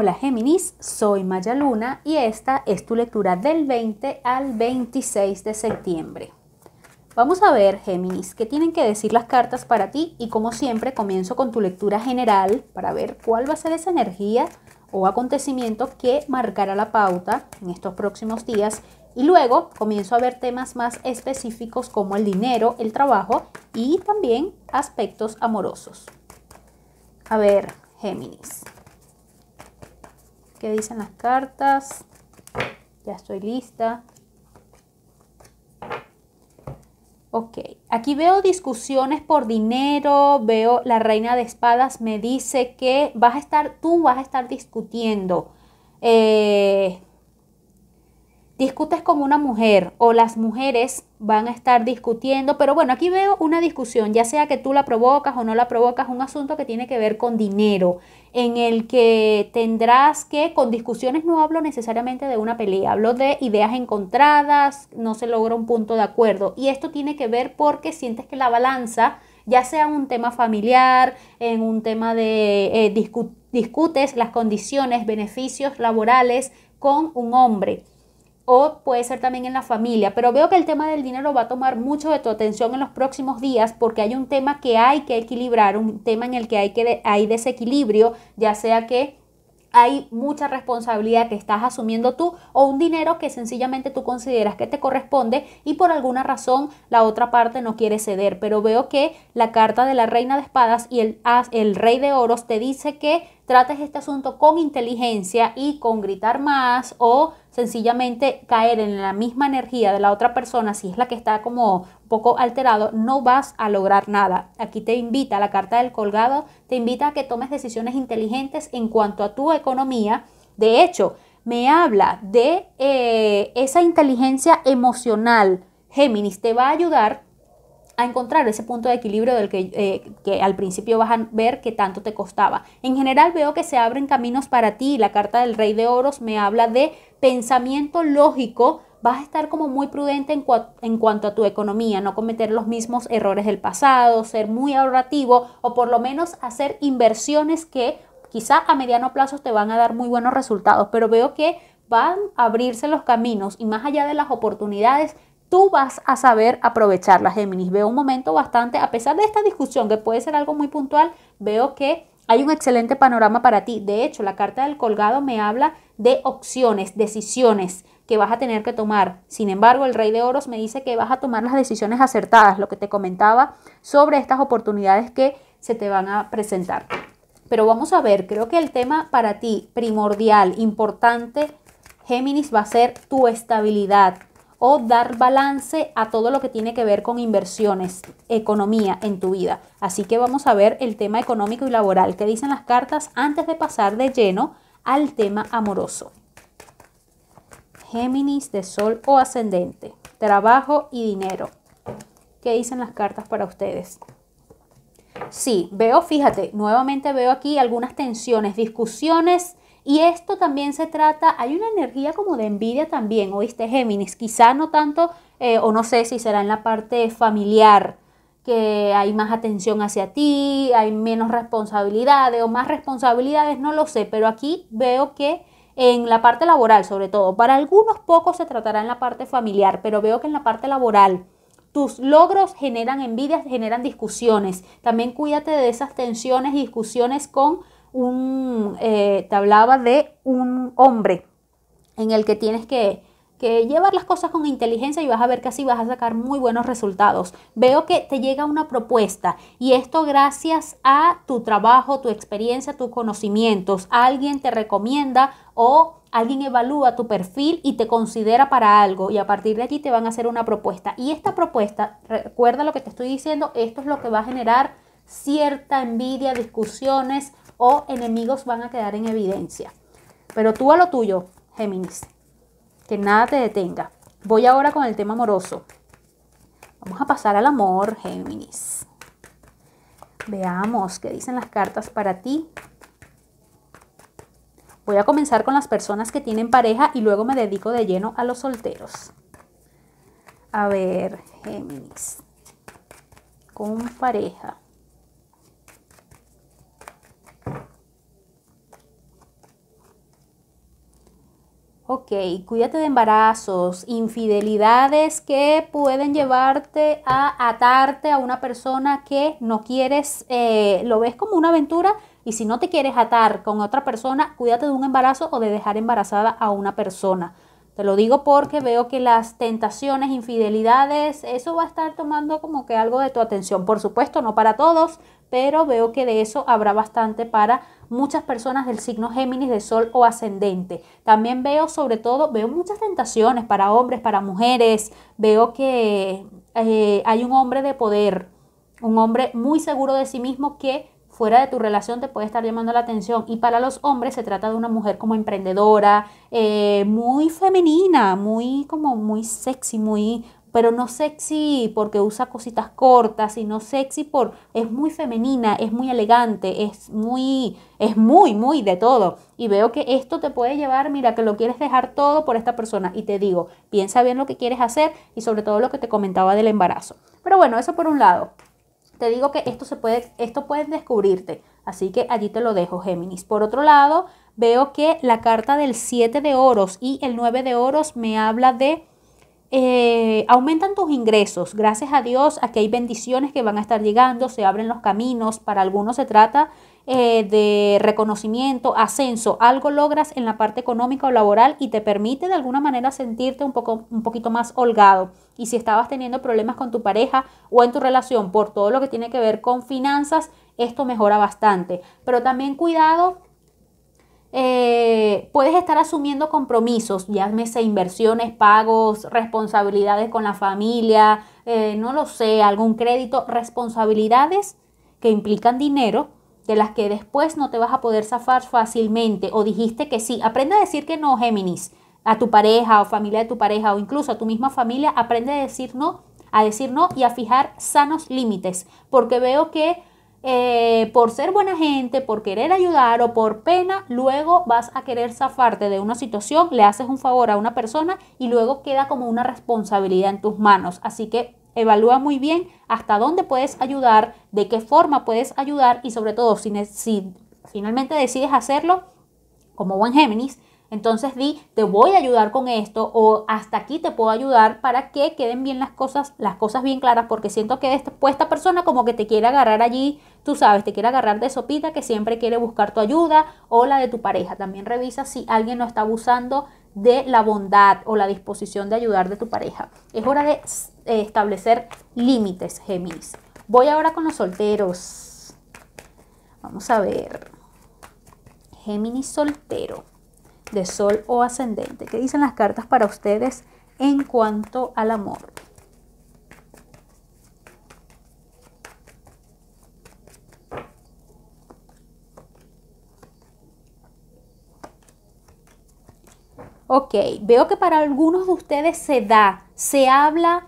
Hola Géminis, soy Maya Luna y esta es tu lectura del 20 al 26 de septiembre. Vamos a ver, Géminis, qué tienen que decir las cartas para ti y como siempre comienzo con tu lectura general para ver cuál va a ser esa energía o acontecimiento que marcará la pauta en estos próximos días y luego comienzo a ver temas más específicos como el dinero, el trabajo y también aspectos amorosos. A ver, Géminis, ¿qué dicen las cartas? Ya estoy lista. Ok, aquí veo discusiones por dinero, veo la reina de espadas, me dice que tú vas a estar discutiendo. Discutes con una mujer o las mujeres van a estar discutiendo, pero bueno, aquí veo una discusión, ya sea que tú la provocas o no la provocas, un asunto que tiene que ver con dinero, en el que tendrás que, con discusiones no hablo necesariamente de una pelea, hablo de ideas encontradas, no se logra un punto de acuerdo y esto tiene que ver porque sientes que la balanza, ya sea un tema familiar, en un tema de discutes las condiciones, beneficios laborales con un hombre. O puede ser también en la familia, pero veo que el tema del dinero va a tomar mucho de tu atención en los próximos días porque hay un tema que hay que equilibrar, un tema en el que hay desequilibrio, ya sea que hay mucha responsabilidad que estás asumiendo tú o un dinero que sencillamente tú consideras que te corresponde y por alguna razón la otra parte no quiere ceder, pero veo que la carta de la reina de espadas y el rey de oros te dice que trates este asunto con inteligencia y con gritar más o sencillamente caer en la misma energía de la otra persona, si es la que está como un poco alterado, no vas a lograr nada. Aquí te invita, la carta del colgado, te invita a que tomes decisiones inteligentes en cuanto a tu economía. De hecho, me habla de esa inteligencia emocional. Géminis te va a ayudar a encontrar ese punto de equilibrio del que al principio vas a ver que tanto te costaba. En general veo que se abren caminos para ti. La carta del rey de oros me habla de pensamiento lógico. Vas a estar como muy prudente en cuanto a tu economía, no cometer los mismos errores del pasado, ser muy ahorrativo o por lo menos hacer inversiones que quizá a mediano plazo te van a dar muy buenos resultados. Pero veo que van a abrirse los caminos y más allá de las oportunidades, tú vas a saber aprovecharla, Géminis. Veo un momento bastante, a pesar de esta discusión que puede ser algo muy puntual, veo que hay un excelente panorama para ti. De hecho, la carta del colgado me habla de opciones, decisiones que vas a tener que tomar. Sin embargo, el rey de oros me dice que vas a tomar las decisiones acertadas, lo que te comentaba sobre estas oportunidades que se te van a presentar. Pero vamos a ver, creo que el tema para ti primordial, importante, Géminis, va a ser tu estabilidad. O dar balance a todo lo que tiene que ver con inversiones, economía en tu vida. Así que vamos a ver el tema económico y laboral que dicen las cartas antes de pasar de lleno al tema amoroso. Géminis de sol o ascendente, trabajo y dinero. ¿Qué dicen las cartas para ustedes? Sí, veo, fíjate, nuevamente veo aquí algunas tensiones, discusiones. Y esto también se trata, hay una energía como de envidia también, ¿oíste, Géminis? Quizá no tanto, o no sé si será en la parte familiar, que hay más atención hacia ti, hay menos responsabilidades o más responsabilidades, no lo sé. Pero aquí veo que en la parte laboral, sobre todo, para algunos pocos se tratará en la parte familiar, pero veo que en la parte laboral tus logros generan envidias, generan discusiones. También cuídate de esas tensiones y discusiones con... te hablaba de un hombre en el que tienes que llevar las cosas con inteligencia y vas a ver que así vas a sacar muy buenos resultados. Veo que te llega una propuesta y esto gracias a tu trabajo, tu experiencia, tus conocimientos. Alguien te recomienda o alguien evalúa tu perfil y te considera para algo y a partir de aquí te van a hacer una propuesta. Y esta propuesta, recuerda lo que te estoy diciendo, esto es lo que va a generar cierta envidia, discusiones o enemigos van a quedar en evidencia. Pero tú a lo tuyo, Géminis, que nada te detenga. Voy ahora con el tema amoroso. Vamos a pasar al amor, Géminis. Veamos qué dicen las cartas para ti. Voy a comenzar con las personas que tienen pareja y luego me dedico de lleno a los solteros. A ver, Géminis, con pareja. Ok, cuídate de embarazos, infidelidades que pueden llevarte a atarte a una persona que no quieres, lo ves como una aventura, y si no te quieres atar con otra persona, cuídate de un embarazo o de dejar embarazada a una persona. Te lo digo porque veo que las tentaciones, infidelidades, eso va a estar tomando como que algo de tu atención. Por supuesto, no para todos, pero veo que de eso habrá bastante para muchas personas del signo Géminis de Sol o Ascendente. También veo, sobre todo, veo muchas tentaciones para hombres, para mujeres. Veo que hay un hombre de poder, un hombre muy seguro de sí mismo que fuera de tu relación te puede estar llamando la atención. Y para los hombres se trata de una mujer como emprendedora, muy femenina, muy sexy, pero no sexy porque usa cositas cortas, sino sexy es muy femenina, es muy elegante, es muy de todo. Y veo que esto te puede llevar, mira, que lo quieres dejar todo por esta persona. Y te digo, piensa bien lo que quieres hacer y sobre todo lo que te comentaba del embarazo. Pero bueno, eso por un lado. Te digo que esto puedes descubrirte, así que allí te lo dejo, Géminis. Por otro lado, veo que la carta del 7 de oros y el 9 de oros me habla de aumentan tus ingresos. Gracias a Dios, aquí hay bendiciones que van a estar llegando, se abren los caminos. Para algunos se trata de reconocimiento, ascenso. Algo logras en la parte económica o laboral y te permite de alguna manera sentirte un poquito más holgado. Y si estabas teniendo problemas con tu pareja o en tu relación por todo lo que tiene que ver con finanzas, esto mejora bastante. Pero también cuidado. Puedes estar asumiendo compromisos, llámese inversiones, pagos, responsabilidades con la familia, no lo sé, algún crédito, responsabilidades que implican dinero, de las que después no te vas a poder zafar fácilmente, o dijiste que sí. Aprende a decir que no, Géminis, a tu pareja o familia de tu pareja o incluso a tu misma familia. Aprende a decir no y a fijar sanos límites, porque veo que por ser buena gente, por querer ayudar o por pena, luego vas a querer zafarte de una situación, le haces un favor a una persona y luego queda como una responsabilidad en tus manos. Así que evalúa muy bien hasta dónde puedes ayudar, de qué forma puedes ayudar y sobre todo si finalmente decides hacerlo como buen Géminis, entonces di, te voy a ayudar con esto o hasta aquí te puedo ayudar, para que queden bien las cosas bien claras, porque siento que después esta persona como que te quiere agarrar allí, tú sabes, te quiere agarrar de sopita, que siempre quiere buscar tu ayuda o la de tu pareja. También revisa si alguien no está abusando de la bondad o la disposición de ayudar de tu pareja. Es hora de establecer límites, Géminis. Voy ahora con los solteros. Vamos a ver. Géminis soltero de Sol o Ascendente. ¿Qué dicen las cartas para ustedes en cuanto al amor? Ok, veo que para algunos de ustedes se habla,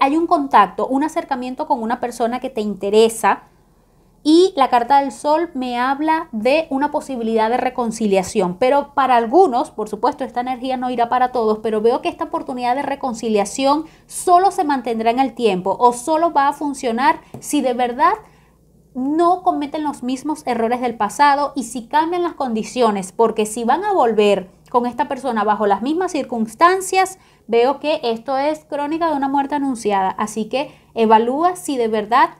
hay un contacto, un acercamiento con una persona que te interesa. Y la carta del Sol me habla de una posibilidad de reconciliación, pero para algunos, por supuesto, esta energía no irá para todos, pero veo que esta oportunidad de reconciliación solo se mantendrá en el tiempo o solo va a funcionar si de verdad no cometen los mismos errores del pasado y si cambian las condiciones, porque si van a volver con esta persona bajo las mismas circunstancias, veo que esto es crónica de una muerte anunciada. Así que evalúa si de verdad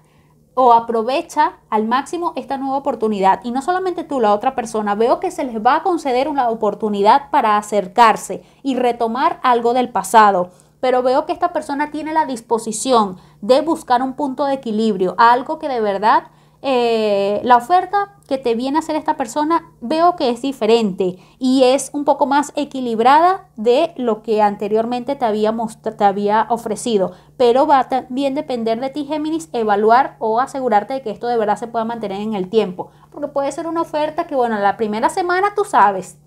o aprovecha al máximo esta nueva oportunidad. Y no solamente tú, la otra persona. Veo que se les va a conceder una oportunidad para acercarse y retomar algo del pasado. Pero veo que esta persona tiene la disposición de buscar un punto de equilibrio, algo que de verdad la oferta que te viene a hacer esta persona veo que es diferente y es un poco más equilibrada de lo que anteriormente te había ofrecido, pero va a también depender de ti, Géminis, evaluar o asegurarte de que esto de verdad se pueda mantener en el tiempo, porque puede ser una oferta que, bueno, la primera semana tú sabes,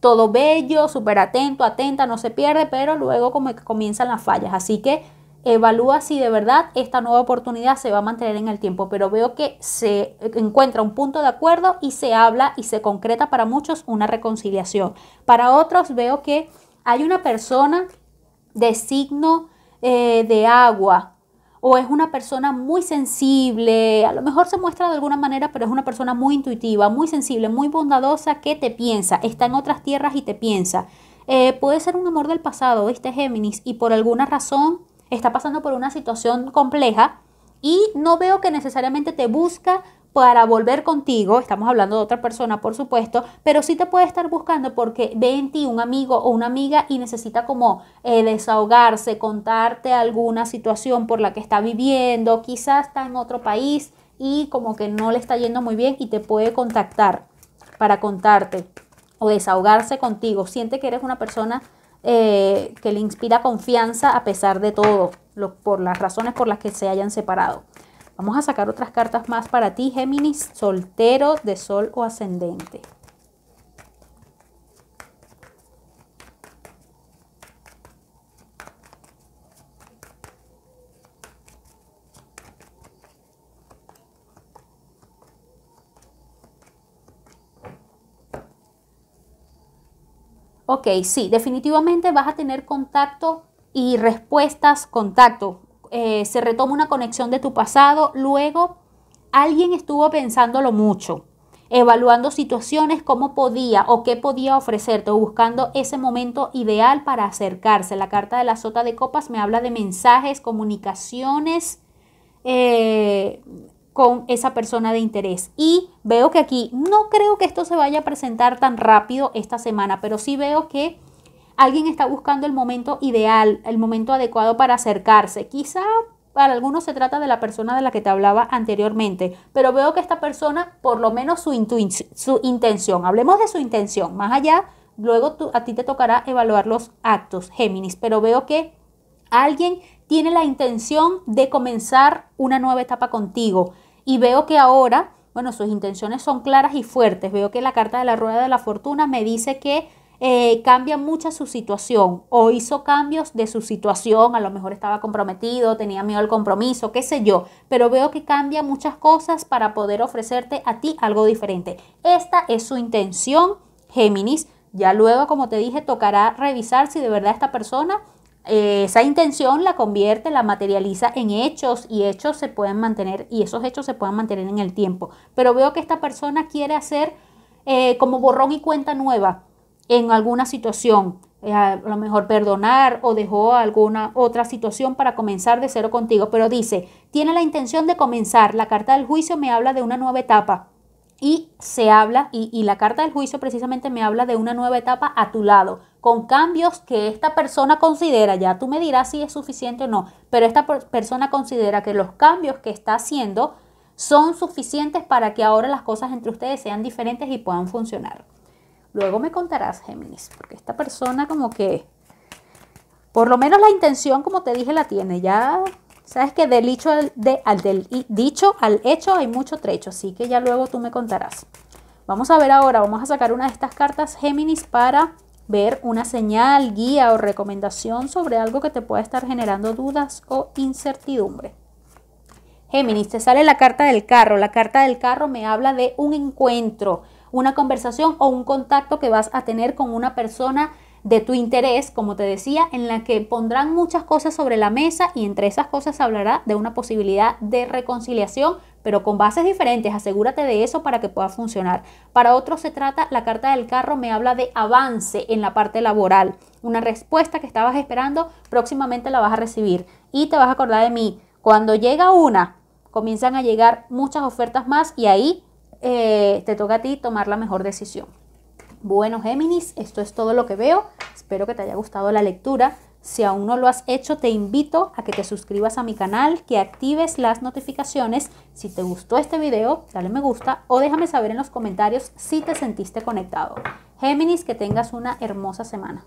todo bello, súper atento, atenta, no se pierde, pero luego como que comienzan las fallas. Así que evalúa si de verdad esta nueva oportunidad se va a mantener en el tiempo, pero veo que se encuentra un punto de acuerdo y se habla y se concreta para muchos una reconciliación. Para otros veo que hay una persona de signo de agua o es una persona muy sensible, a lo mejor se muestra de alguna manera, pero es una persona muy intuitiva, muy sensible, muy bondadosa, que te piensa, está en otras tierras y te piensa. Puede ser un amor del pasado, ¿viste, Géminis? Y por alguna razón está pasando por una situación compleja y no veo que necesariamente te busca para volver contigo, estamos hablando de otra persona, por supuesto, pero sí te puede estar buscando porque ve en ti un amigo o una amiga y necesita como desahogarse, contarte alguna situación por la que está viviendo, quizás está en otro país y como que no le está yendo muy bien y te puede contactar para contarte o desahogarse contigo. Siente que eres una persona que le inspira confianza a pesar de todo, por las razones por las que se hayan separado. Vamos a sacar otras cartas más para ti, Géminis, soltero, de sol o ascendente. Ok, sí, definitivamente vas a tener contacto y respuestas, contacto. Se retoma una conexión de tu pasado, luego alguien estuvo pensándolo mucho, evaluando situaciones, cómo podía o qué podía ofrecerte, o buscando ese momento ideal para acercarse. La carta de la sota de copas me habla de mensajes, comunicaciones con esa persona de interés. Y veo que aquí, no creo que esto se vaya a presentar tan rápido esta semana, pero sí veo que alguien está buscando el momento ideal, el momento adecuado para acercarse. Quizá para algunos se trata de la persona de la que te hablaba anteriormente, pero veo que esta persona, por lo menos su intención, hablemos de su intención, más allá, luego a ti te tocará evaluar los actos, Géminis, pero veo que alguien tiene la intención de comenzar una nueva etapa contigo y veo que ahora, bueno, sus intenciones son claras y fuertes. Veo que la carta de la rueda de la fortuna me dice que cambia mucho su situación o hizo cambios de su situación, a lo mejor estaba comprometido, tenía miedo al compromiso, qué sé yo, pero veo que cambia muchas cosas para poder ofrecerte a ti algo diferente. Esta es su intención, Géminis. Ya luego, como te dije, tocará revisar si de verdad esta persona esa intención la convierte, la materializa en hechos, y hechos se pueden mantener, y esos hechos se pueden mantener en el tiempo, pero veo que esta persona quiere hacer como borrón y cuenta nueva en alguna situación, a lo mejor perdonar o dejó alguna otra situación para comenzar de cero contigo, pero dice, tiene la intención de comenzar. La carta del juicio me habla de una nueva etapa y se habla, y la carta del juicio precisamente me habla de una nueva etapa a tu lado, con cambios que esta persona considera, ya tú me dirás si es suficiente o no, pero esta persona considera que los cambios que está haciendo son suficientes para que ahora las cosas entre ustedes sean diferentes y puedan funcionar. Luego me contarás, Géminis, porque esta persona como que, por lo menos la intención, como te dije, la tiene. Ya sabes que del dicho al hecho hay mucho trecho, así que ya luego tú me contarás. Vamos a ver ahora, vamos a sacar una de estas cartas, Géminis, para ver una señal, guía o recomendación sobre algo que te pueda estar generando dudas o incertidumbre. Géminis, te sale la carta del carro. La carta del carro me habla de un encuentro, una conversación o un contacto que vas a tener con una persona de tu interés, como te decía, en la que pondrán muchas cosas sobre la mesa y entre esas cosas se hablará de una posibilidad de reconciliación, pero con bases diferentes. Asegúrate de eso para que pueda funcionar. Para otros se trata, la carta del carro me habla de avance en la parte laboral, una respuesta que estabas esperando, próximamente la vas a recibir y te vas a acordar de mí. Cuando llega una, comienzan a llegar muchas ofertas más y ahí te toca a ti tomar la mejor decisión. Bueno, Géminis, esto es todo lo que veo. Espero que te haya gustado la lectura. Si aún no lo has hecho, te invito a que te suscribas a mi canal, que actives las notificaciones. Si te gustó este video, dale me gusta o déjame saber en los comentarios si te sentiste conectado. Géminis, que tengas una hermosa semana.